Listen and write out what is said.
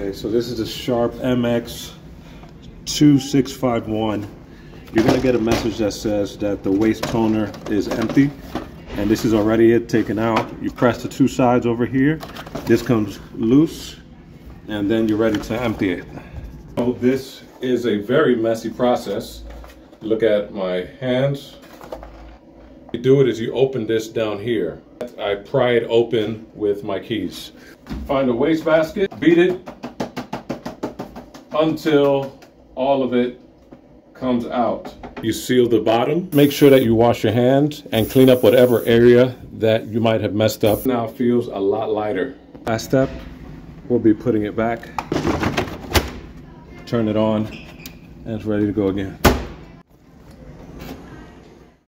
Okay, so this is the Sharp MX-2651. You're gonna get a message that says that the waste toner is empty, and this is already it taken out. You press the two sides over here, this comes loose, and then you're ready to empty it. So this is a very messy process. Look at my hands. What you do it is you open this down here. I pry it open with my keys. Find a wastebasket, beat it until all of it comes out. You seal the bottom. Make sure that you wash your hands and clean up whatever area that you might have messed up. Now it feels a lot lighter. Last step, we'll be putting it back. Turn it on and it's ready to go again.